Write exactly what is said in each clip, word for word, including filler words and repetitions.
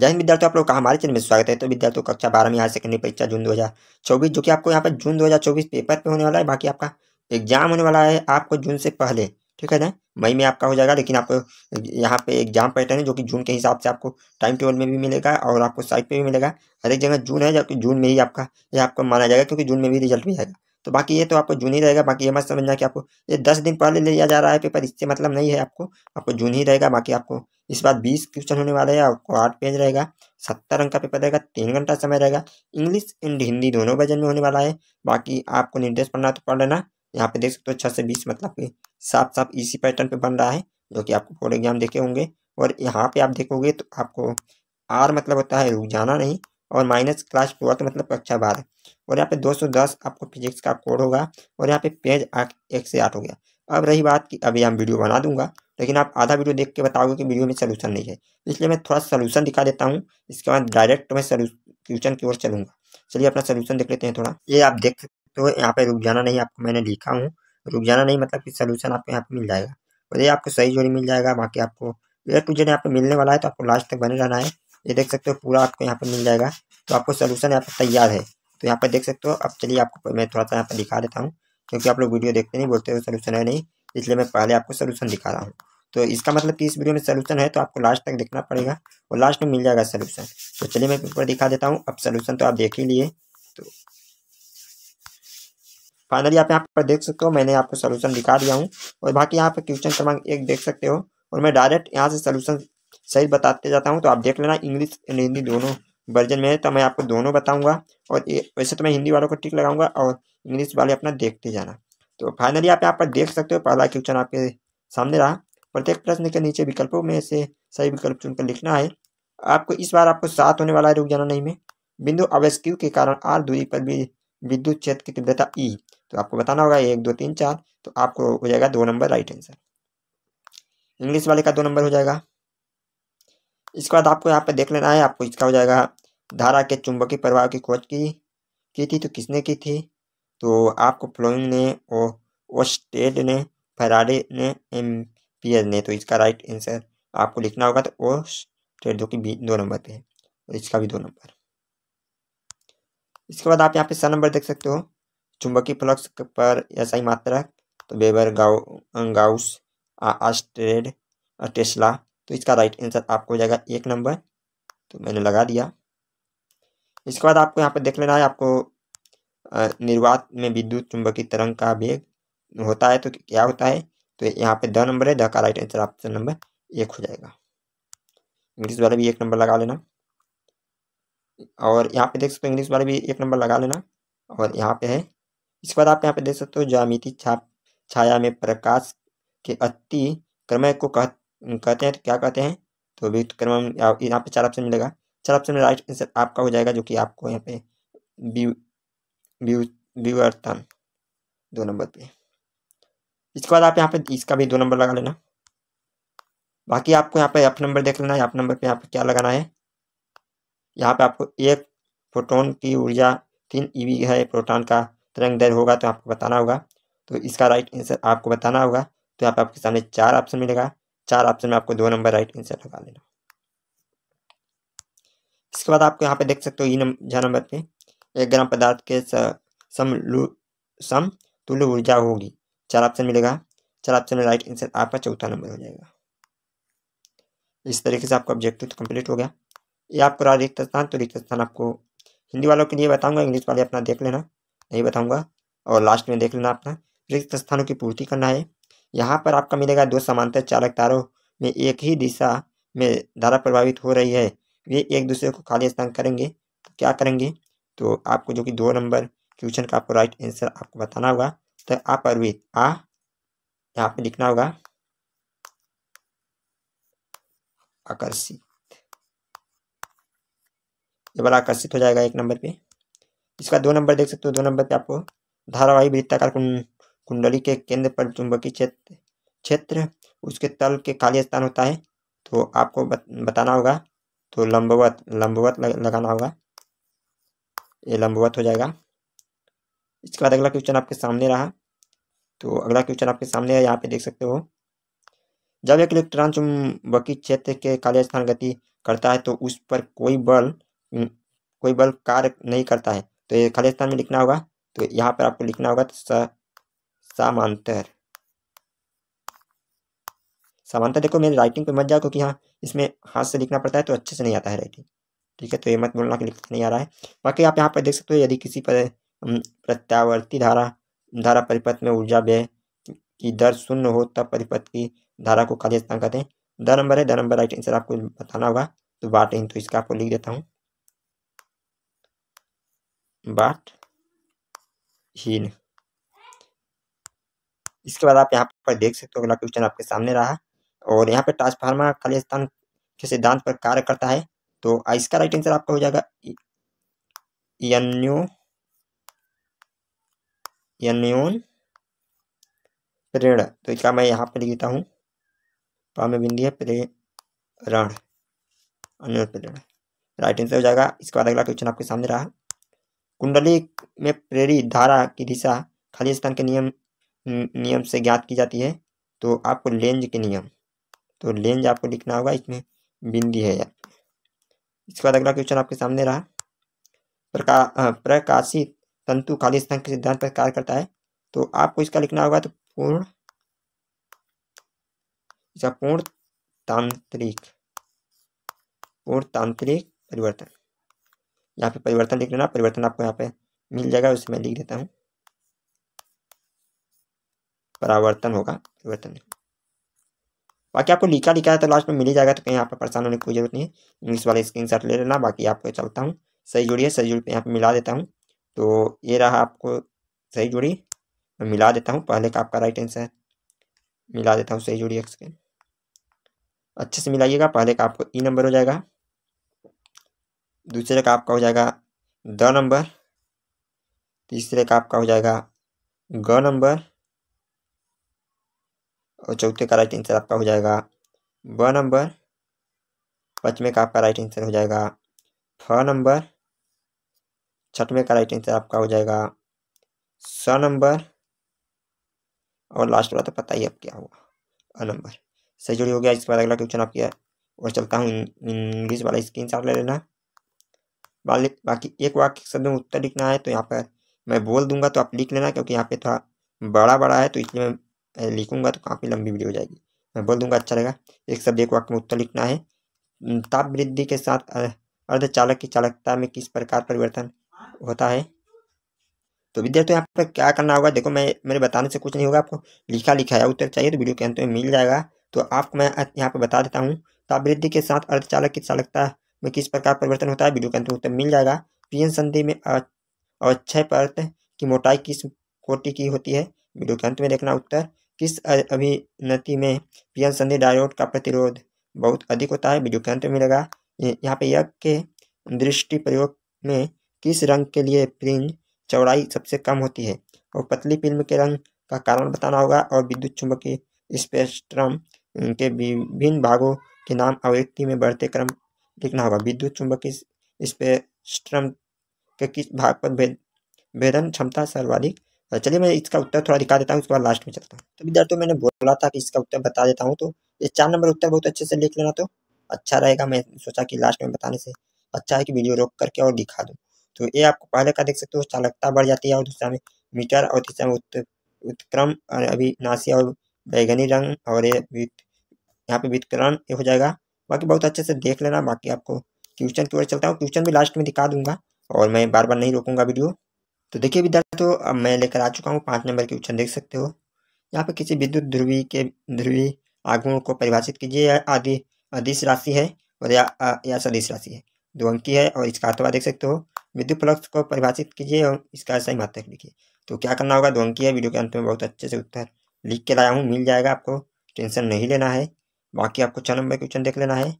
जय हिंद विद्यार्थियों, आप लोग का हमारे चैनल में स्वागत है। तो विद्यार्थियों, कक्षा बारह में हायर सेकेंडरी परीक्षा जून दो हज़ार चौबीस, जो कि आपको यहाँ पर जून दो हज़ार चौबीस पेपर पे होने वाला है। बाकी आपका एग्जाम होने वाला है आपको जून से पहले, ठीक है ना, मई में आपका हो जाएगा। लेकिन आपको यहाँ पे एग्जाम पैटर्न है जो कि जून के हिसाब से आपको टाइम टेबल में भी मिलेगा और आपको साइट पर भी मिलेगा। हर एक जगह जून है, जबकि जून में ही आपका यह आपको माना जाएगा, क्योंकि जून में भी रिजल्ट भी आएगा। तो बाकी ये तो आपको जून ही रहेगा। बाकी ये मत समझना कि आपको ये दस दिन पहले लिया जा रहा है पेपर, इससे मतलब नहीं है। आपको आपको जून ही रहेगा। बाकी आपको इस बार बीस क्वेश्चन होने वाले हैं, आपको आठ पेज रहेगा, सत्तर अंक का पेपर रहेगा, तीन घंटा समय रहेगा। इंग्लिश एंड हिंदी दोनों वर्जन में होने वाला है। बाकी आपको निर्देश पढ़ना तो पढ़ लेना। यहाँ पे देख सकते हो छः से बीस मतलब कि साफ साफ इसी पैटर्न पे बन रहा है, जो कि आपको बोर्ड एग्जाम देखे होंगे। और यहाँ पे आप देखोगे तो आपको आर मतलब होता है रुक जाना नहीं, और माइनस क्लास ट्वेल्थ मतलब कक्षा बारह। और यहाँ पे दो सौ दस आपको फिजिक्स का कोड होगा। और यहाँ पे पेज एक से आठ हो गया। अब रही बात कि अभी हम वीडियो बना दूंगा, लेकिन आप आधा वीडियो देख के बताओगे कि वीडियो में सोल्यूशन नहीं है, इसलिए मैं थोड़ा सोल्यूशन दिखा देता हूँ। इसके बाद डायरेक्ट मैं सोल्यूशन की ओर चलूँगा। चलिए अपना सोल्यूशन देख लेते हैं थोड़ा। ये आप देख सकते हो, यहाँ पे रुक जाना नहीं आपको मैंने लिखा हूँ। रुक जाना नहीं मतलब कि सोल्यूशन आपको यहाँ पे मिल जाएगा, और ये आपको सही जोड़ी मिल जाएगा। बाकी आपको ए टू जेड यहाँ पे मिलने वाला है, तो आपको लास्ट तक बने रहना है। ये देख सकते हो पूरा आपको यहाँ पे मिल जाएगा। तो आपको सोल्यूशन यहाँ पे तैयार है, तो यहाँ पे देख सकते हो। अब चलिए आपको मैं थोड़ा सा यहाँ पे दिखा देता हूँ, क्योंकि आप लोग वीडियो देखते नहीं, बोलते हो सोल्यूशन है नहीं, इसलिए मैं पहले आपको सोल्यूशन दिखा रहा हूँ। तो इसका मतलब कि इस वीडियो में सोल्यूशन है, तो आपको लास्ट तक देखना पड़ेगा और लास्ट में मिल जाएगा सोल्यूशन। तो चलिए मैं पेपर दिखा देता हूँ। अब सोल्यूशन तो आप देख ही लिए। तो फाइनली आप यहाँ पर देख सकते हो, मैंने आपको सोल्यूशन दिखा दिया हूँ। और बाकी यहाँ पर क्वेश्चन क्रमांक एक देख सकते हो, और मैं डायरेक्ट यहाँ से सोल्यूशन सही बताते जाता हूँ। तो आप देख लेना, इंग्लिश एंड हिंदी दोनों वर्जन में है, तो मैं आपको दोनों बताऊंगा। और वैसे तो मैं हिंदी वालों को टिक लगाऊंगा और इंग्लिश वाले अपना देखते जाना। तो फाइनली आप यहाँ पर देख सकते हो, पहला क्वेश्चन आपके सामने रहा। प्रत्येक प्रश्न के नीचे विकल्पों में से सही विकल्प चुनकर लिखना है। आपको इस बार आपको सात होने वाला है रुक जाना नहीं में। बिंदु अवस्क्यू के कारण आर दूरी पर भी विद्युत क्षेत्र की तीव्रता ई, तो आपको बताना होगा एक दो तीन चार। तो आपको हो जाएगा दो नंबर राइट आंसर, इंग्लिश वाले का दो नंबर हो जाएगा। इसके बाद आपको यहाँ पर देख लेना है, आपको इसका हो जाएगा धारा के चुंबकीय प्रभाव की खोज की की थी, तो किसने की थी? तो आपको फ्लोइंग ने, और ओस्टेड ने, फैराडे ने, एम्पियर ने। तो इसका राइट आंसर आपको लिखना होगा। तो ओस्टेड जो कि बी दो नंबर पे है, और इसका भी दो नंबर। इसके बाद आप यहाँ पे सा नंबर देख सकते हो, चुंबकीय फ्लक्स पर एसआई मात्रक, तो वेबर, गाउ गाउस ऑस्टेड, टेस्ला। तो इसका राइट आंसर आपको हो जाएगा एक नंबर, तो मैंने लगा दिया। इसके बाद आपको यहाँ पर देख लेना है, आपको निर्वात में विद्युत चुंबकीय तरंग का वेग होता है, तो क्या होता है? तो यहाँ पे द नंबर है, द का राइट आंसर ऑप्शन नंबर एक हो जाएगा। इंग्लिश वाले भी एक नंबर लगा लेना, और यहाँ पे देख सकते हो इंग्लिश वाले भी एक नंबर लगा लेना, और यहाँ पे है। इसके बाद आप यहाँ पे देख सकते हो, ज्यामिति छाप छाया में प्रकाश के अतिक्रमण को कह कहते हैं, तो क्या कहते हैं? तो व्युत्क्रमण। यहाँ पे चार ऑप्शन मिलेगा, चार ऑप्शन में राइट आंसर आपका हो जाएगा, जो कि आपको यहाँ पे व्युत्क्रमण दो नंबर पे। इसके बाद आप यहाँ पे इसका भी दो नंबर लगा लेना। बाकी आपको यहाँ पे एफ नंबर देख लेना है। एफ नंबर पे यहाँ पे क्या लगाना है? यहाँ पे आपको एक प्रोटॉन की ऊर्जा तीन ईवी है, प्रोटॉन का तरंग दैर्घ्य होगा, तो आपको बताना होगा। तो इसका राइट आंसर आपको बताना होगा। तो यहाँ पे आपके सामने चार ऑप्शन मिलेगा, चार ऑप्शन में आपको दो नंबर राइट आंसर लगा लेना। इसके बाद आपको यहाँ पे देख सकते हो, ई नंबर नंबर पे एक ग्राम पदार्थ के समतुल्य ऊर्जा होगी, चार ऑप्शन मिलेगा, चार ऑप्शन में राइट आंसर आपका चौथा नंबर हो जाएगा। इस तरीके से आपका ऑब्जेक्टिव तो कंप्लीट हो गया। ये आपको रहा रिक्त स्थान, तो रिक्त स्थान आपको हिंदी वालों के लिए बताऊंगा, इंग्लिश वाले अपना देख लेना, नहीं बताऊंगा। और लास्ट में देख लेना अपना रिक्त स्थानों की पूर्ति करना है। यहाँ पर आपका मिलेगा, दो समांतर चालक तारों में एक ही दिशा में धारा प्रभावित हो रही है, वे एक दूसरे को खाली स्थान करेंगे, तो क्या करेंगे? तो आपको जो कि दो नंबर क्वेश्चन का आपको राइट आंसर आपको बताना होगा। तो अपरवित आ यहाँ पे लिखना होगा, आकर्षित, ये वाला आकर्षित हो जाएगा एक नंबर पे। इसका दो नंबर देख सकते हो, दो नंबर पे आपको धारावाही वृत्ताकार कुंडली के केंद्र पर चुंबकीय क्षेत्र क्षेत्र उसके तल के खाली स्थान होता है, तो आपको बत, बताना होगा। तो लंबवत लंबवत लग, लगाना होगा, ये लंबवत हो जाएगा। इसके बाद अगला क्वेश्चन आपके सामने रहा। तो अगला क्वेश्चन आपके सामने है, यहाँ पे देख सकते हो, जब एक इलेक्ट्रॉन चुंबकीय क्षेत्र के खाली स्थान गति करता है तो उस पर कोई बल कोई बल कार्य नहीं करता है, तो ये खाली स्थान में लिखना होगा। तो यहाँ पर आपको लिखना होगा तो समांतर। समांतर देखो मेरी राइटिंग पे मत जाओ क्योंकि यहाँ इसमें हाथ से लिखना पड़ता है तो अच्छे से नहीं आता है राइटिंग, ठीक है। तो ये मत बोलना कि लिख नहीं आ रहा है। बाकी आप यहाँ पर देख सकते हो यदि किसी पर प्रत्यावर्ती धारा धारा परिपथ में ऊर्जा व्यय की दर शून्य हो तब परिपथ की धारा को खाली स्थान कहते हैं। द नंबर है, द नंबर राइट आंसर आपको बताना होगा। तो बाट इन, तो इसका आपको लिख देता हूँ बाट हीन। इसके बाद आप यहाँ पर देख सकते हो अगला क्वेश्चन आपके सामने रहा और यहाँ पे ट्रांसफार्मर खाली स्थान के सिद्धांत पर कार्य करता है। तो इसका राइट आंसर आपका हो जाएगा यन्यो यन्योन प्रेरण। तो इसका मैं यहाँ पर लिख देता हूँ पामे बिंदी है प्रेरण, अन्योन प्रेरण राइट आंसर हो जाएगा। इसके बाद अगला क्वेश्चन आपके सामने रहा कुंडली में प्रेरित धारा की दिशा खाली स्थान के नियम नियम से ज्ञात की जाती है। तो आपको लेंज के नियम, तो लेंज आपको लिखना होगा, इसमें बिंदी है यार। इसके बाद अगला क्वेश्चन आपके सामने रहा प्रका प्रकाशित तंतु खाली स्थान के सिद्धांत पर कार्य करता है। तो आपको इसका लिखना होगा तो पूर्ण, इसका पूर्ण तांत्रिक पूर्ण तांत्रिक परिवर्तन, यहाँ पे परिवर्तन लिख लेना, परिवर्तन आपको यहाँ पे मिल जाएगा, उसमें लिख देता हूँ परावर्तन होगा परिवर्तन। बाकी आपको लिखा लिखा है तो लास्ट में मिल ही जाएगा, तो कहीं यहाँ पर परेशान होने की कोई जरूरत नहीं है। इंग्लिश वाले स्क्रीनशॉट ले लेना। बाकी आपको चलता हूँ सही जोड़ी है, सही जोड़ी पे यहाँ पे मिला देता हूँ। तो ये रहा आपको सही जोड़ी, मैं मिला देता हूँ पहले का आपका राइट आंसर मिला देता हूँ सही जोड़ी। एक सेकेंड अच्छे से मिलाइएगा। पहले का आपको ई नंबर हो जाएगा, दूसरे का आपका हो जाएगा द नंबर, तीसरे का आपका हो जाएगा ग नंबर और चौथे का राइट आंसर आपका हो जाएगा ब नंबर। पाँचवें का आपका राइट आंसर हो जाएगा फ नंबर। छठवें का राइट आंसर आपका हो जाएगा स नंबर और लास्ट वाला तो पता ही अब क्या हुआ अ नंबर। सही जोड़ी हो गया। इसके बाद अगला क्वेश्चन आपके और चलता हूँ, इंग्लिश वाला स्क्रीनशॉट ले लेना। बाकी एक वाक्य शब्द में उत्तर लिखना है तो यहाँ पर मैं बोल दूंगा तो आप लिख लेना, क्योंकि यहाँ पे थोड़ा बड़ा बड़ा है तो इसलिए मैं लिखूंगा तो काफ़ी लंबी वीडियो हो जाएगी। मैं बोल दूंगा अच्छा रहेगा। एक शब्द एक वाक्य में उत्तर लिखना है। ताप वृद्धि के साथ अर्धचालक की चालकता में किस प्रकार परिवर्तन होता है। तो विद्यार्थियों यहाँ पर क्या करना होगा, देखो मैं मेरे बताने से कुछ नहीं होगा, आपको लिखा लिखाया उत्तर चाहिए तो वीडियो के अंत में मिल जाएगा। तो आपको मैं यहाँ पर बता देता हूँ ताप वृद्धि के साथ अर्धचालक की चालकता में किस प्रकार परिवर्तन होता है, वीडियो के अंत में उत्तर मिल जाएगा। पीएन संधि में अवक्षय परत की मोटाई किस कोटि की होती है, वीडियो के अंत में देखना उत्तर। किस अभिनति में पीएन संधि डायोड का प्रतिरोध बहुत अधिक होता है, वीडियो के अंत में मिलेगा। यहाँ पे यज्ञ के दृष्टि प्रयोग में किस रंग के लिए फ्रिंज चौड़ाई सबसे कम होती है और पतली फिल्म के रंग का कारण बताना होगा। और विद्युत चुंबकीय स्पेक्ट्रम के विभिन्न भागों के नाम आवृत्ति में बढ़ते क्रम लिखना होगा। विद्युत चुंबकीय स्पेक्ट्रम के किस भाग पर भेदन क्षमता सर्वाधिक। चलिए मैं इसका उत्तर थोड़ा दिखा देता हूँ, उसके बाद लास्ट में चलता हूँ। तो विद्यार्थियों मैंने बोला था कि इसका उत्तर बता देता हूँ, तो ये चार नंबर उत्तर बहुत अच्छे से लिख लेना तो अच्छा रहेगा। मैं सोचा कि लास्ट में बताने से अच्छा है कि वीडियो रोक करके और दिखा दूँ। तो ये आपको पहले का देख सकते हो चालकता बढ़ जाती है और दूसरा में मीटर और तीसरा में उत्त, उत्क्रम अविनाशी और बैगनी रंग और ये यहाँ पे व्युत्क्रमण हो जाएगा। बाकी बहुत अच्छे से देख लेना। बाकी आपको क्वेश्चन की ओर चलता हूँ, क्वेश्चन भी लास्ट में दिखा दूंगा और मैं बार बार नहीं रोकूंगा वीडियो। तो देखिए विद्यार्थियों अब मैं लेकर आ चुका हूँ पाँच नंबर के क्वेश्चन, देख सकते हो यहाँ पे किसी विद्युत ध्रुवी के ध्रुवी आघूर्ण को परिभाषित कीजिए। आदि अदिश राशि है और या या सदिश राशि है, दो अंकी है और इसका अर्थवा देख सकते हो। विद्युत फ्लक्स को परिभाषित कीजिए और इसका सही मात्रक लिखिए। तो क्या करना होगा, दो अंकी है, वीडियो के अंत में बहुत अच्छे से उत्तर लिख के लाया हूँ, मिल जाएगा, आपको टेंशन नहीं लेना है। बाकी आपको छः नंबर क्वेश्चन देख लेना है।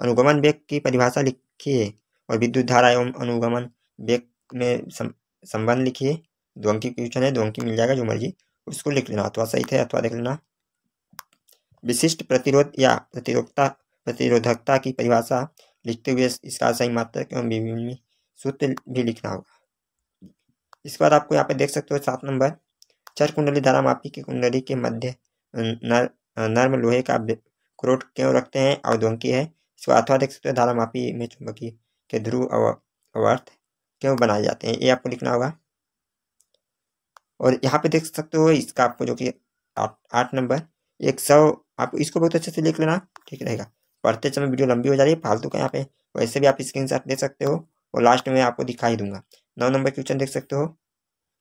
अनुगमन वेग की परिभाषा लिखिए और विद्युत धारा एवं अनुगमन वेग में संबंध लिखिए। दो अंकी क्वेश्चन है, दो अंकी मिल जाएगा, जो मर्जी उसको लिख लेना, अथवा सही थे अथवा देख लेना। विशिष्ट प्रतिरोध या प्रतिरोधकता प्रतिरोधकता की परिभाषा लिखते हुए इसका सही मात्रक एवं विभिन्न सूत्र भी लिखना होगा। इसके बाद आपको यहाँ पे देख सकते हो सात नंबर चर कुंडली धारा मापी की कुंडली के मध्य नर नर्म लोहे का क्रोट क्यों रखते हैं और दो अंकी है, इसको अथवा देख सकते हो धारामापी में चुंबकीय के ध्रुव अवर्त क्यों बनाए जाते हैं, ये आपको लिखना होगा। और यहाँ पे देख सकते हो इसका आपको जो कि आठ नंबर एक सौ, आप इसको बहुत अच्छे से लिख लेना, ठीक रहेगा। पढ़ते समय वीडियो लंबी हो जा रही है फालतू का, यहाँ पे वैसे भी आप स्क्रीनशॉट ले सकते हो और लास्ट में आपको दिखाई दूंगा। नौ नंबर क्वेश्चन देख सकते हो,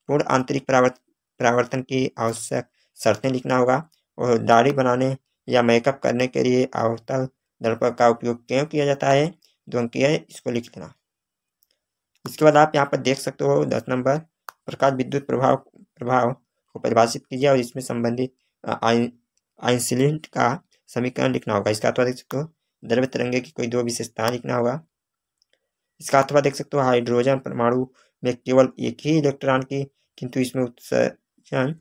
पूर्ण आंतरिक परावर्त परावर्तन की आवश्यक शर्तें लिखना होगा। और दाढ़ी बनाने या मेकअप करने के लिए अवतल दर्पण का उपयोग क्यों किया जाता है, दो अंकीय है, इसको लिख लेना। इसके बाद आप यहाँ पर देख सकते हो दस नंबर, प्रकाश विद्युत प्रभाव प्रभाव को परिभाषित कीजिए और इसमें संबंधित आइंस्टीन का समीकरण लिखना होगा। इसका अथवा देख सकते हो द्रव्य तिरंगे की कोई दो विशेषताएं लिखना होगा। इसका अथवा देख सकते हो हाइड्रोजन परमाणु में केवल एक ही इलेक्ट्रॉन की किंतु इसमें उत्सर्जन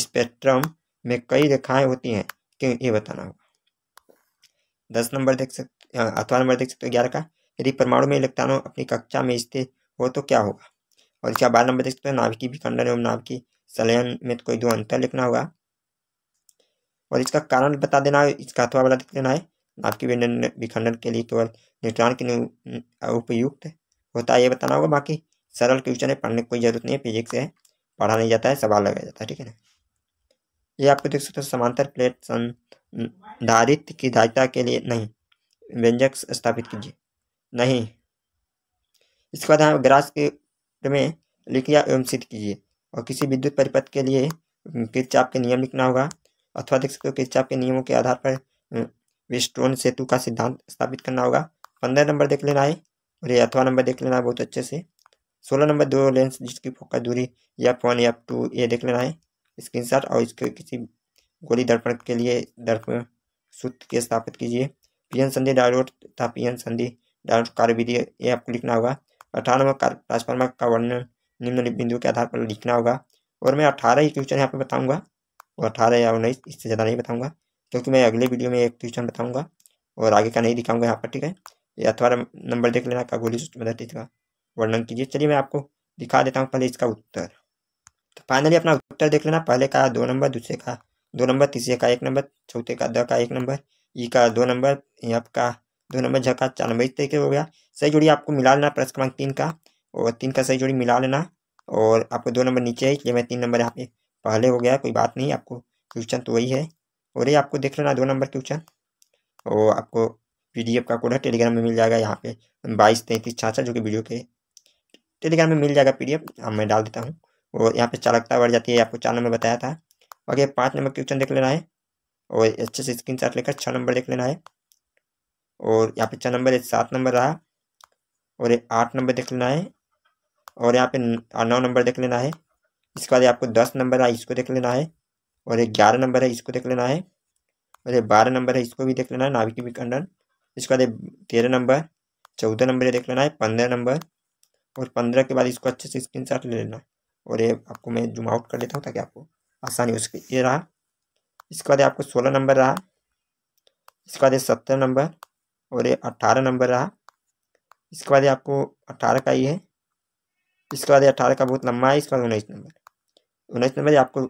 स्पेक्ट्रम में कई रेखाएं होती हैं, क्यों, ये बताना होगा। दस नंबर देख सकते अथवा नंबर देख सकते हो ग्यारह का, यदि परमाणु में इलेक्ट्रॉनों अपनी कक्षा में स्थित हो तो क्या होगा। और इसका बारह नंबर देख सकते हो नाभिकीय विखंडन एवं नाभिकीय संलयन में कोई दो अंतर लिखना होगा। और इसका कारण बता देना है, इसका अथवा वाला लिख लेना है। नाभिकीय विखंडन के लिए केवल न्यूट्रॉन के उपयुक्त होता है, ये बताना होगा। बाकी सरल क्वेश्चन है, पढ़ने की कोई जरूरत नहीं है, फिजिक्स है, पढ़ा नहीं जाता है, सवाल लगाया जाता है, ठीक है ना। ये आपको देख सकते हो समांतर प्लेट संधारित्र की धारिता के लिए नहीं व्यंजक स्थापित कीजिए, नहीं। इसके बाद हम ग्रास के में लिखिया एवं सिद्ध कीजिए। और किसी विद्युत परिपथ के लिए किरचाप के नियम लिखना होगा। अथवा देख सकते हो किरचाप के नियमों के आधार पर विस्टोन सेतु का सिद्धांत स्थापित करना होगा। पंद्रह नंबर देख लेना है और ये अथवा नंबर देख लेना है बहुत अच्छे से। सोलह नंबर दो लेंस जिसकी फोकस दूरी या वन या टू, ये देख लेना है स्क्रीनशॉट। और इसके किसी गोली दर्पण के लिए दर्पण सूत्र के स्थापित कीजिए। पीएन संधि डायोड तथा पीएन संधि डायोड कार्यविधि, ये आपको लिखना होगा। अठारह नंबर ट्रांसफार्मर का वर्णन निम्नलिखित बिंदु के आधार पर लिखना होगा। और मैं अठारह ही क्वेश्चन यहाँ पे बताऊँगा, और अठारह या उन्नीस इससे ज़्यादा नहीं बताऊँगा, क्योंकि मैं अगले वीडियो में एक क्वेश्चन बताऊँगा और आगे का नहीं दिखाऊँगा यहाँ पर, ठीक है। ये अठारह नंबर देख लेना का गोली सूत्र मदद इसका वर्णन कीजिए। चलिए मैं आपको दिखा देता हूँ पहले इसका उत्तर। तो फाइनली अपना उत्तर देख लेना, पहले का दो नंबर, दूसरे का दो नंबर, तीसरे का एक नंबर, चौथे का द का एक नंबर, ई का दो नंबर, यहाँ का दो नंबर, झ का चार नंबर, इस तरीके हो गया। सही जोड़ी आपको मिला लेना प्रश्न क्रमांक तीन का, और तीन का सही जोड़ी मिला लेना। और आपको दो नंबर नीचे है इसलिए मैं तीन नंबर यहाँ पे पहले हो गया, कोई बात नहीं, आपको क्वेश्चन तो वही है। और ये आपको देख लेना दो नंबर क्वेश्चन। और आपको पी डी एफ का कोड है टेलीग्राम में मिल जाएगा, यहाँ पे बाईस तैंतीस छाछा जो कि वीडियो के टेलीग्राम में मिल जाएगा पी डी एफ, मैं डाल देता हूँ। और यहाँ पे चालकता बढ़ जाती है, आपको चार नंबर बताया था। आगे पाँच नंबर क्वेश्चन देख लेना है और अच्छे से स्क्रीन शॉट लेकर छः नंबर देख लेना है। और यहाँ पे छः नंबर सात नंबर रहा, और आठ नंबर देख लेना है, और यहाँ पे नौ नंबर देख लेना है। इसके बाद आपको दस नंबर है, इसको देख लेना है। और ग्यारह नंबर है, इसको देख लेना है। और बारह नंबर है, इसको भी देख लेना है, नाभिकीय विखंडन। इसके बाद तेरह नंबर, चौदह नंबर देख लेना है, पंद्रह नंबर। और पंद्रह के बाद इसको अच्छे से स्क्रीन शॉट ले लेना। और ये आपको मैं जूम आउट कर लेता हूँ ताकि आपको आसानी हो सके, ये रहा। इसके बाद आपको सोलह नंबर रहा, इसके बाद सत्रह नंबर, और ये अट्ठारह नंबर रहा। इसके बाद आपको अट्ठारह का ये है, इसके बाद अट्ठारह का बहुत लंबा है। इसके बाद उन्नीस नंबर, उन्नीस नंबर आपको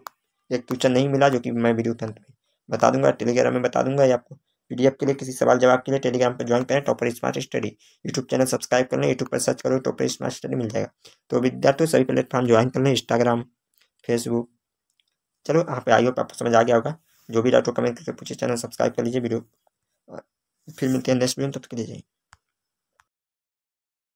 एक क्वेश्चन नहीं मिला जो कि मैं वीडियो के अंत में बता दूंगा, टेलीग्राम में बता दूंगा। ये आपको पीडीएफ के लिए किसी सवाल जवाब के लिए टेलीग्राम पर ज्वाइन करें, topper smart study YouTube channel subscribe कर लें, यूट्यूब पर सर्च करो टॉपर स्मार्ट स्टडी मिल जाएगा। तो विद्यार्थियों सभी प्लेटफॉर्म ज्वाइन कर लें, इंस्टाग्राम फेसबुक। चलो यहाँ पे आई होप आपको समझ आ गया होगा, जो भी डाउट हो कमेंट करके पूछे, चैनल सब्सक्राइब कर लीजिए वीडियो। फिर मिलते हैं नेक्स्ट वीडियो, तब तक के लिए जाइए।